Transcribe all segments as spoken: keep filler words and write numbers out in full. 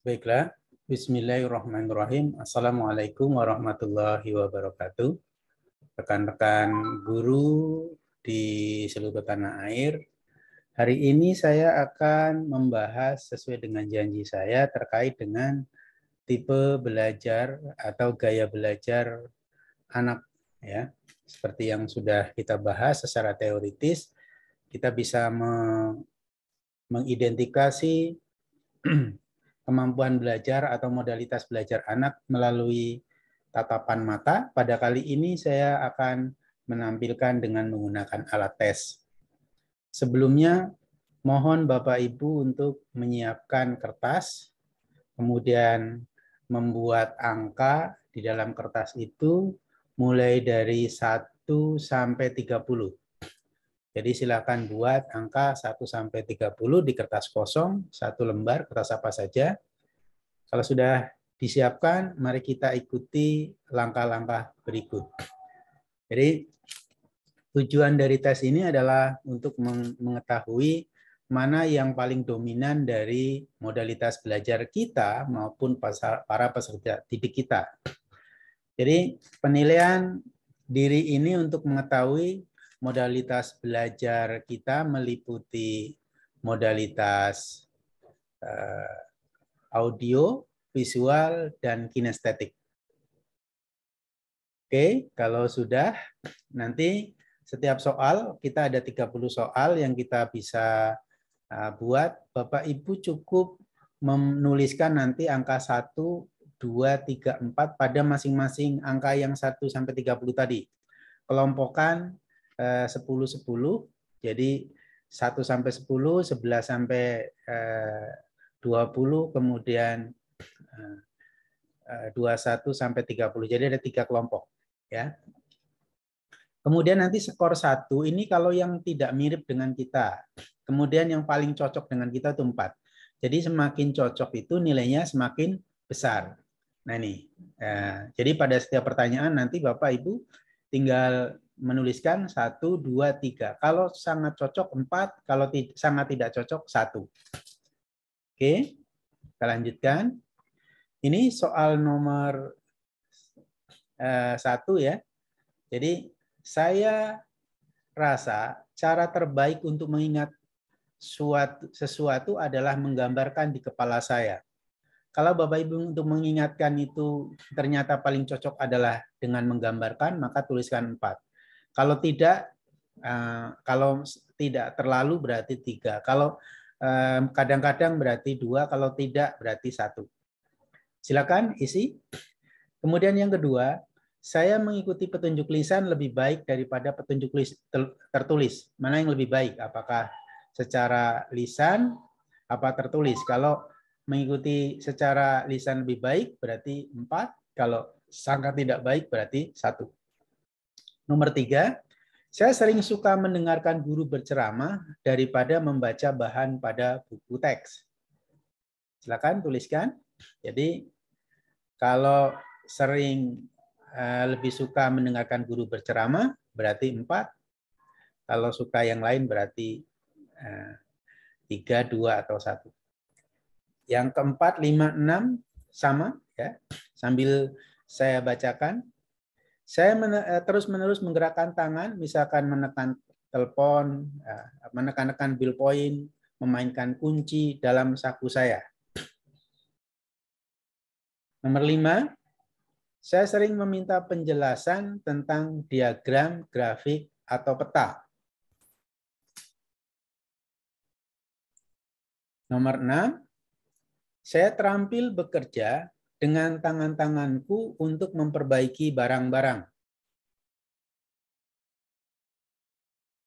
Baiklah, bismillahirrahmanirrahim. Assalamualaikum warahmatullahi wabarakatuh. Rekan-rekan guru di seluruh tanah air, hari ini saya akan membahas sesuai dengan janji saya terkait dengan tipe belajar atau gaya belajar anak, ya. Seperti yang sudah kita bahas secara teoritis, kita bisa me- mengidentifikasi kemampuan belajar atau modalitas belajar anak melalui tatapan mata. Pada kali ini saya akan menampilkan dengan menggunakan alat tes. Sebelumnya, mohon Bapak Ibu untuk menyiapkan kertas, kemudian membuat angka di dalam kertas itu mulai dari satu sampai tiga puluh. Jadi silakan buat angka satu sampai tiga puluh di kertas kosong, satu lembar, kertas apa saja. Kalau sudah disiapkan, mari kita ikuti langkah-langkah berikut. Jadi tujuan dari tes ini adalah untuk mengetahui mana yang paling dominan dari modalitas belajar kita maupun para peserta didik kita. Jadi penilaian diri ini untuk mengetahui modalitas belajar kita meliputi modalitas eh, audio, visual, dan kinestetik. Oke, kalau sudah, nanti setiap soal kita ada tiga puluh soal yang kita bisa eh, buat. Bapak Ibu cukup menuliskan nanti angka satu, dua, tiga, empat pada masing-masing angka yang satu sampai tiga puluh tadi. Kelompokan sepuluh sepuluh, jadi satu sampai sepuluh, sebelas sampai dua puluh, kemudian dua puluh satu sampai tiga puluh. Jadi ada tiga kelompok, ya. Kemudian nanti skor satu ini kalau yang tidak mirip dengan kita. Kemudian yang paling cocok dengan kita itu empat. Jadi semakin cocok itu nilainya semakin besar. Nah, ini. Jadi pada setiap pertanyaan nanti Bapak Ibu tinggal menuliskan satu, dua, tiga. Kalau sangat cocok, empat. Kalau tid sangat tidak cocok, satu. Oke, kita lanjutkan. Ini soal nomor eh, satu, ya. Jadi, saya rasa cara terbaik untuk mengingat suatu, sesuatu adalah menggambarkan di kepala saya. Kalau Bapak-Ibu untuk mengingatkan itu ternyata paling cocok adalah dengan menggambarkan, maka tuliskan empat. Kalau tidak, kalau tidak terlalu berarti tiga. Kalau kadang-kadang berarti dua, kalau tidak berarti satu. Silakan isi. Kemudian yang kedua, saya mengikuti petunjuk lisan lebih baik daripada petunjuk tertulis. Mana yang lebih baik? Apakah secara lisan, apa tertulis? Kalau mengikuti secara lisan lebih baik berarti empat, kalau sangat tidak baik berarti satu. Nomor tiga, saya sering suka mendengarkan guru berceramah daripada membaca bahan pada buku teks. Silakan tuliskan. Jadi kalau sering lebih suka mendengarkan guru berceramah berarti empat, kalau suka yang lain berarti tiga, dua, atau satu. Yang keempat, lima, enam, sama, ya. Sambil saya bacakan, saya terus-menerus menggerakkan tangan, misalkan menekan telepon, menekan-nekan bill point, memainkan kunci dalam saku saya. Nomor lima, saya sering meminta penjelasan tentang diagram, grafik, atau peta. Nomor enam, saya terampil bekerja dengan tangan-tanganku untuk memperbaiki barang-barang.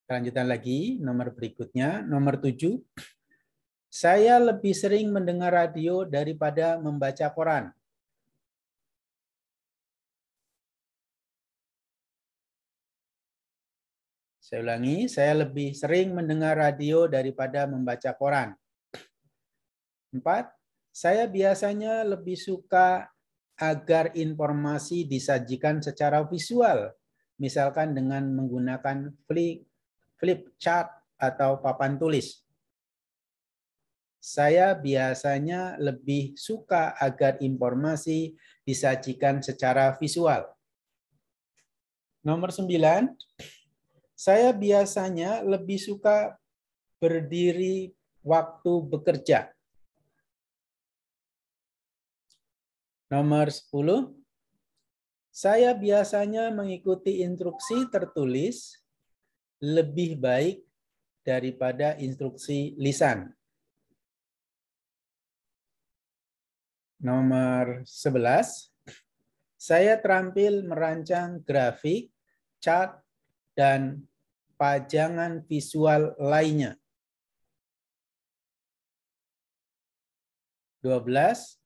Lanjutan lagi, nomor berikutnya, nomor tujuh. Saya lebih sering mendengar radio daripada membaca koran. Saya ulangi, saya lebih sering mendengar radio daripada membaca koran. Empat. Saya biasanya lebih suka agar informasi disajikan secara visual, misalkan dengan menggunakan flip, flip chart atau papan tulis. saya biasanya lebih suka agar informasi disajikan secara visual. Nomor sembilan, saya biasanya lebih suka berdiri waktu bekerja. Nomor sepuluh, saya biasanya mengikuti instruksi tertulis lebih baik daripada instruksi lisan. Nomor sebelas, saya terampil merancang grafik, chart, dan pajangan visual lainnya. dua belas,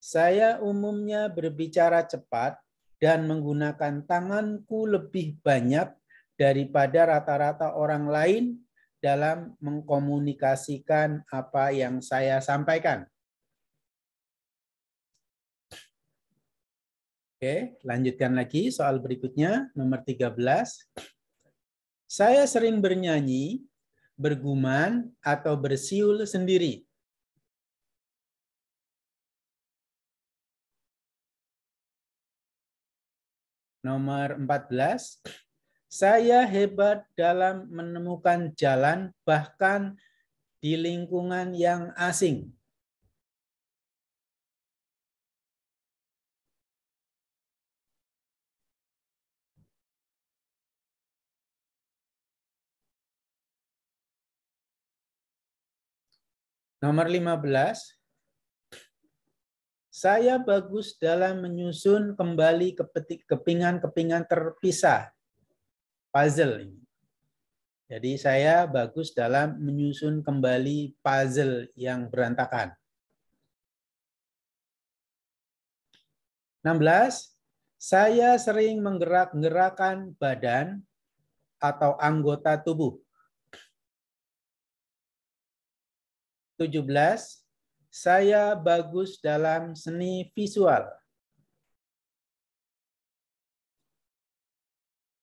saya umumnya berbicara cepat dan menggunakan tanganku lebih banyak daripada rata-rata orang lain dalam mengkomunikasikan apa yang saya sampaikan. Oke, lanjutkan lagi soal berikutnya, nomor tiga belas. Saya sering bernyanyi, bergumam, atau bersiul sendiri. Nomor empat belas, saya hebat dalam menemukan jalan bahkan di lingkungan yang asing. Nomor lima belas, saya bagus dalam menyusun kembali kepingan-kepingan terpisah. Puzzle ini. Jadi saya bagus dalam menyusun kembali puzzle yang berantakan. enam belas. Saya sering menggerak-gerakkan badan atau anggota tubuh. tujuh belas. Saya bagus dalam seni visual.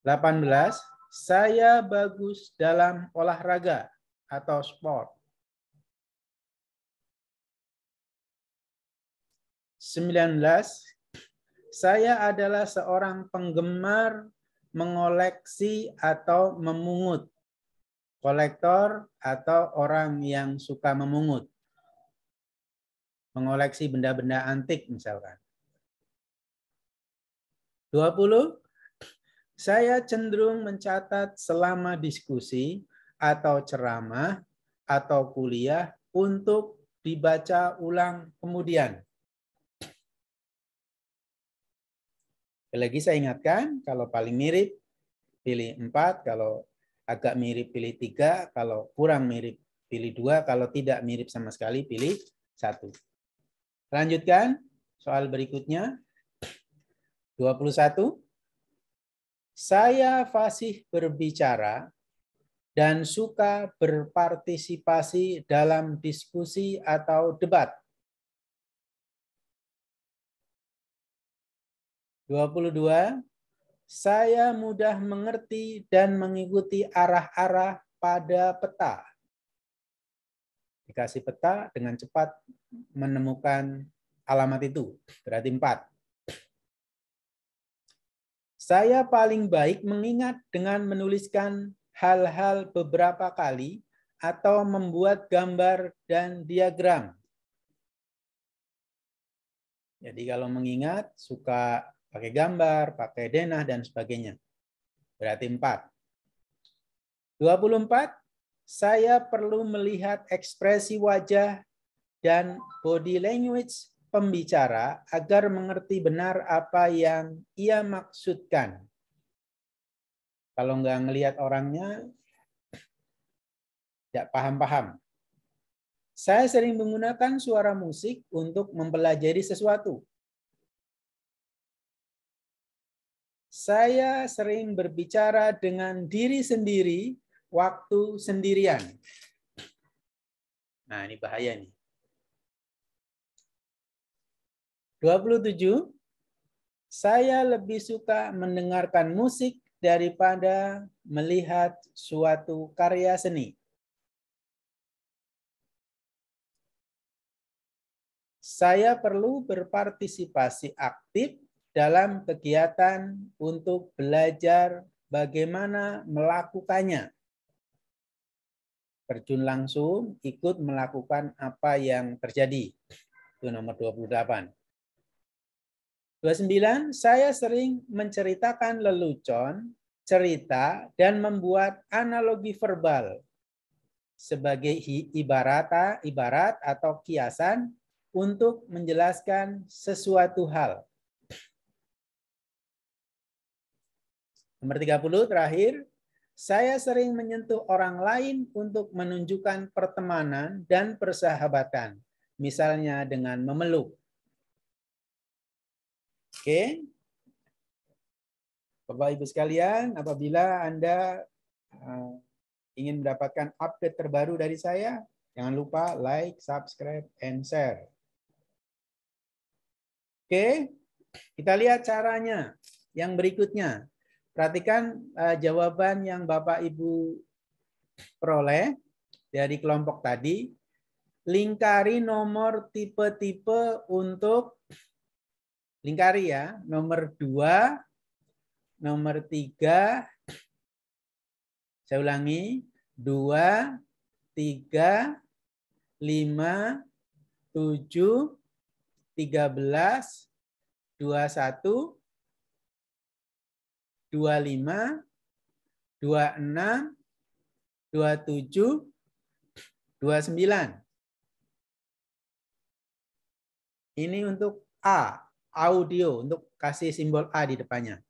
delapan belas. Saya bagus dalam olahraga atau sport. sembilan belas. Saya adalah seorang penggemar mengoleksi atau memungut. Kolektor atau orang yang suka memungut. Mengoleksi benda-benda antik misalkan. dua puluh. Saya cenderung mencatat selama diskusi atau ceramah atau kuliah untuk dibaca ulang kemudian. Sekali lagi saya ingatkan, kalau paling mirip pilih empat, kalau agak mirip pilih tiga, kalau kurang mirip pilih dua, kalau tidak mirip sama sekali pilih satu. Lanjutkan soal berikutnya, dua puluh satu. Saya fasih berbicara dan suka berpartisipasi dalam diskusi atau debat. dua puluh dua. Saya mudah mengerti dan mengikuti arah-arah pada peta. Dikasih peta dengan cepat menemukan alamat itu, berarti empat. Saya paling baik mengingat dengan menuliskan hal-hal beberapa kali atau membuat gambar dan diagram. Jadi kalau mengingat suka pakai gambar, pakai denah, dan sebagainya. Berarti empat. dua puluh empat, saya perlu melihat ekspresi wajah dan body language pembicara agar mengerti benar apa yang ia maksudkan. Kalau nggak ngelihat orangnya, tidak paham-paham. Saya sering menggunakan suara musik untuk mempelajari sesuatu. Saya sering berbicara dengan diri sendiri waktu sendirian. Nah, ini bahaya nih. dua puluh tujuh, saya lebih suka mendengarkan musik daripada melihat suatu karya seni. saya perlu berpartisipasi aktif dalam kegiatan untuk belajar bagaimana melakukannya. Terjun langsung, ikut melakukan apa yang terjadi. Itu nomor dua puluh delapan. dua puluh sembilan, saya sering menceritakan lelucon, cerita, dan membuat analogi verbal sebagai ibarata, ibarat atau kiasan untuk menjelaskan sesuatu hal. Nomor tiga puluh, terakhir, saya sering menyentuh orang lain untuk menunjukkan pertemanan dan persahabatan, misalnya dengan memeluk. Oke, Bapak Ibu sekalian, apabila Anda ingin mendapatkan update terbaru dari saya, jangan lupa like, subscribe, and share. Oke, kita lihat caranya yang berikutnya. Perhatikan uh, jawaban yang Bapak Ibu peroleh dari kelompok tadi. Lingkari nomor tipe-tipe untuk lingkari ya, nomor dua, nomor tiga. Saya ulangi, dua, tiga, lima, tujuh, tiga belas, dua satu. dua puluh lima, dua puluh enam, dua puluh tujuh, dua puluh sembilan. Ini untuk A, audio, untuk kasih simbol A di depannya.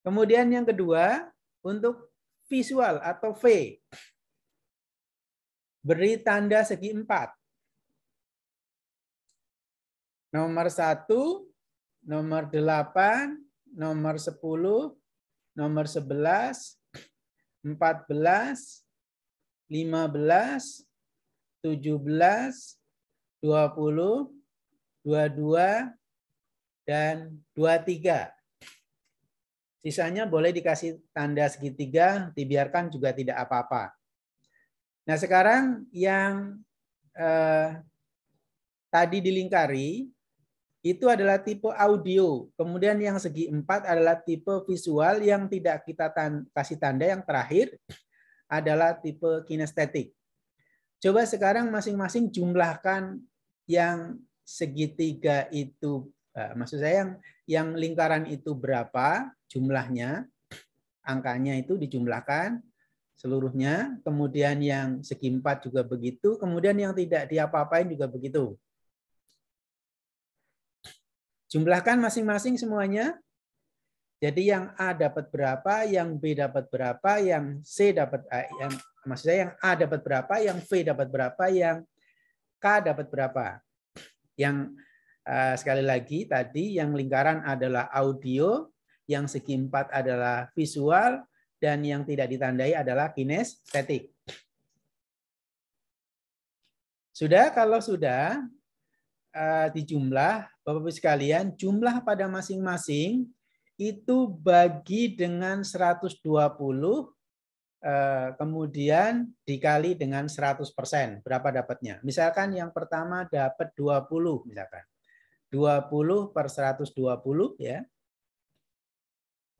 Kemudian yang kedua, untuk visual atau V. Beri tanda segi empat. Nomor satu, nomor delapan, nomor sepuluh, nomor sebelas, empat belas, lima belas, tujuh belas, dua puluh, dua puluh dua, dan dua puluh tiga. Sisanya boleh dikasih tanda segitiga, dibiarkan juga tidak apa-apa. Nah sekarang yang eh, tadi dilingkari, itu adalah tipe audio. Kemudian yang segi empat adalah tipe visual yang tidak kita tan- kasih tanda. Yang terakhir adalah tipe kinestetik. Coba sekarang masing-masing jumlahkan yang segitiga itu. Eh, maksud saya yang, yang lingkaran itu berapa jumlahnya. Angkanya itu dijumlahkan seluruhnya. Kemudian yang segi empat juga begitu. Kemudian yang tidak diapa-apain juga begitu. Jumlahkan masing-masing semuanya. Jadi yang A dapat berapa, yang B dapat berapa, yang C dapat yang maksud saya yang A dapat berapa, yang V dapat berapa, yang K dapat berapa. Yang uh, sekali lagi tadi yang lingkaran adalah audio, yang segi empat adalah visual, dan yang tidak ditandai adalah kinestetik. Sudah, kalau sudah uh, dijumlah Bapak-Ibu sekalian, jumlah pada masing-masing itu bagi dengan seratus dua puluh, kemudian dikali dengan seratus persen. Berapa dapatnya? Misalkan yang pertama dapat dua puluh, misalkan. dua puluh per seratus dua puluh, ya.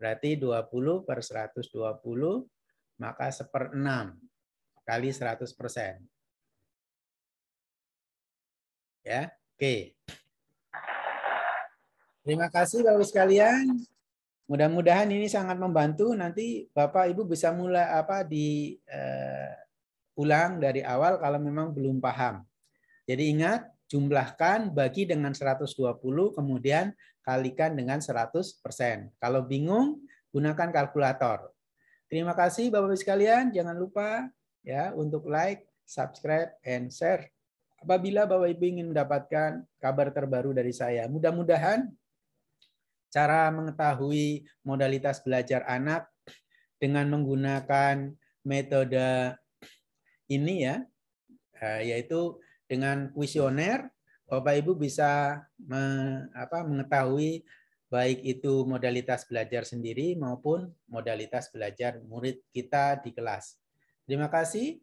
Berarti dua puluh per seratus dua puluh, maka seperenam kali seratus persen. Ya, oke. Terima kasih Bapak sekalian. Mudah-mudahan ini sangat membantu. Nanti Bapak Ibu bisa mulai apa diulang uh, dari awal kalau memang belum paham. Jadi ingat, jumlahkan, bagi dengan seratus dua puluh, kemudian kalikan dengan seratus persen. Kalau bingung, gunakan kalkulator. Terima kasih Bapak Ibu sekalian. Jangan lupa ya untuk like, subscribe, and share. Apabila Bapak Ibu ingin mendapatkan kabar terbaru dari saya, mudah-mudahan cara mengetahui modalitas belajar anak dengan menggunakan metode ini ya, yaitu dengan kuesioner, Bapak Ibu bisa me, apa, mengetahui baik itu modalitas belajar sendiri maupun modalitas belajar murid kita di kelas. Terima kasih.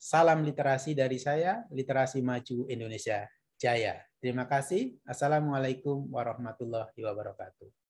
Salam literasi dari saya, Literasi Maju Indonesia Jaya. Terima kasih. Assalamualaikum warahmatullahi wabarakatuh.